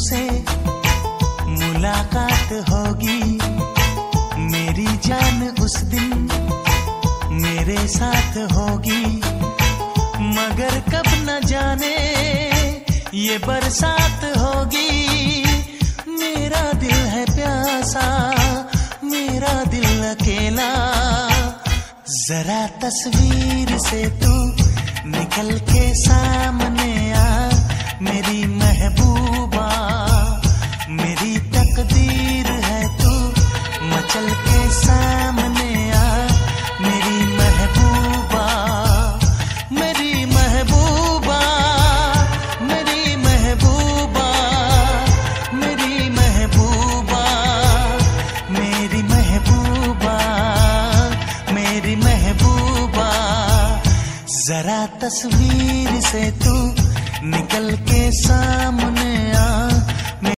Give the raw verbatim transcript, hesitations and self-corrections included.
तुमसे मुलाकात होगी मेरी जान, उस दिन मेरे साथ होगी। मगर कब न जाने ये बरसात होगी। मेरा दिल है प्यासा, मेरा दिल अकेला, जरा तस्वीर से तू निकल के सामने आ मेरी महबूबा। मेरी तकदीर है तू मचल के सामने आ मेरी महबूबा, मेरी महबूबा, मेरी महबूबा, मेरी महबूबा, मेरी महबूबा, मेरी महबूबा, जरा तस्वीर से तू निकल के सामने